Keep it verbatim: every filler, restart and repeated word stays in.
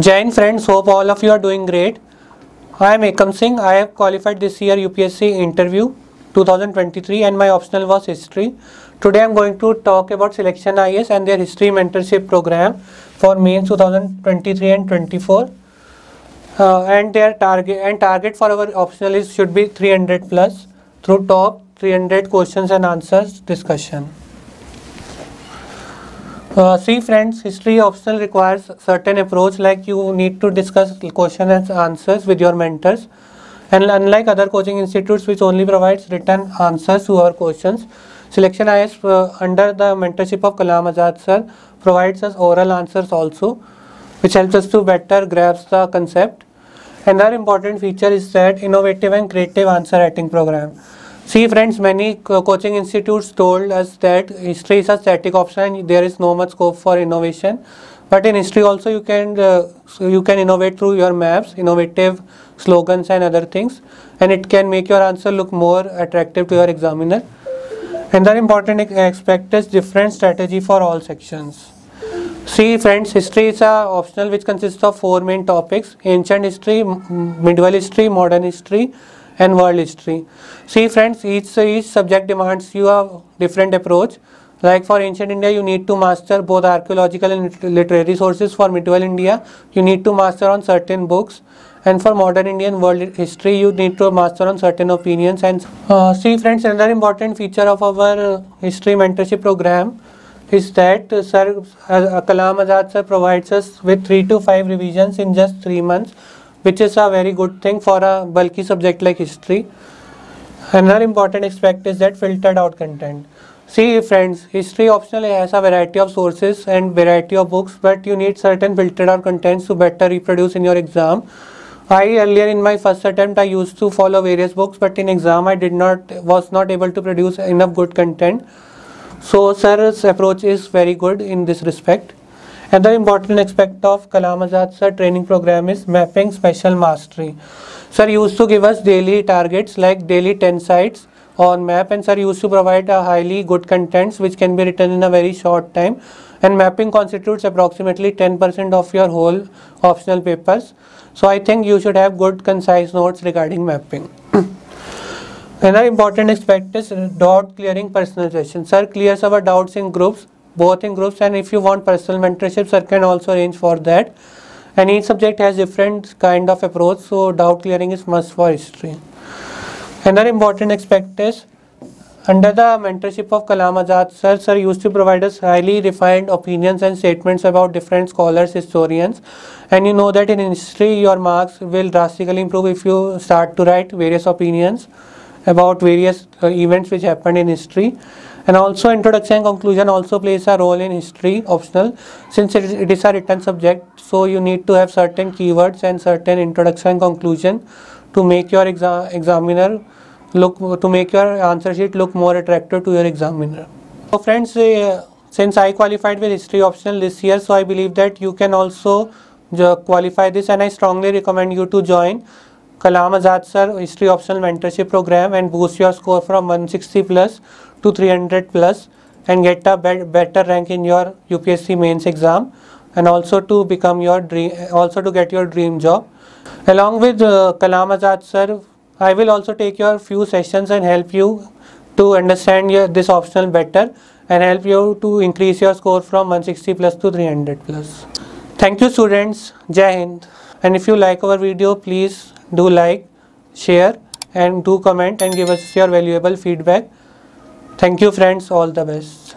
Jai Hind friends, hope all of you are doing great. I am Ekam Singh. I have qualified this year U P S C interview twenty twenty-three and my optional was history. Today I am going to talk about Selection I A S and their history mentorship program for mains twenty twenty-three and twenty-four. Uh, and their target and target for our optional is should be three hundred plus through top three hundred questions and answers discussion. Uh, see friends, history optional requires certain approach, like you need to discuss question and answers with your mentors, and unlike other coaching institutes which only provides written answers to our questions, Selection I A S uh, under the mentorship of Kalam Azad sir provides us oral answers also, which helps us to better grasp the concept. Another important feature is that innovative and creative answer writing program. See friends, many co coaching institutes told us that history is a static option and there is no much scope for innovation, but in history also you can uh, so you can innovate through your maps, innovative slogans and other things, and it can make your answer look more attractive to your examiner. Another important aspect is different strategy for all sections. See friends, history is a optional which consists of four main topics: ancient history, medieval history, modern history and world history. See friends, each, each subject demands you a different approach. Like for ancient India, you need to master both archaeological and literary sources. For medieval India, you need to master on certain books. And for modern Indian world history, you need to master on certain opinions. And uh, see friends, another important feature of our history mentorship program is that uh, Sir uh, Kalam Azad sir provides us with three to five revisions in just three months. Which is a very good thing for a bulky subject like history. Another important aspect is that filtered out content. See friends, history optional has a variety of sources and variety of books, but you need certain filtered out contents to better reproduce in your exam. I earlier in my first attempt I used to follow various books, but in exam I did not was not able to produce enough good content. So sir's approach is very good in this respect. Another important aspect of Kalam Azad sir training program is mapping special mastery. Sir used to give us daily targets like daily ten sites on map, and sir used to provide a highly good contents which can be written in a very short time, and mapping constitutes approximately ten percent of your whole optional papers. So I think you should have good concise notes regarding mapping. Another important aspect is doubt clearing personalization. Sir clears our doubts in groups. Both in groups, and if you want personal mentorship, sir can also arrange for that. And each subject has different kind of approach, so doubt clearing is must for history. Another important aspect is under the mentorship of Kalam Azad sir, sir used to provide us highly refined opinions and statements about different scholars, historians. And you know that in history, your marks will drastically improve if you start to write various opinions about various uh, events which happened in history. And also introduction and conclusion also plays a role in history optional, since it is, it is a written subject, so you need to have certain keywords and certain introduction and conclusion to make your exa examiner look to make your answer sheet look more attractive to your examiner. So friends, uh, since I qualified with history optional this year, so I believe that you can also qualify this, and I strongly recommend you to join Kalam Azad sir history optional mentorship program and boost your score from one sixty plus to three hundred plus and get a better rank in your U P S C mains exam, and also to become your dream, also to get your dream job. Along with uh, Kalam Azad sir, I will also take your few sessions and help you to understand your, this optional better and help you to increase your score from one sixty plus to three hundred plus. Thank you students. Jai Hind. And if you like our video, please do like, share and do comment and give us your valuable feedback. Thank you friends, all the best.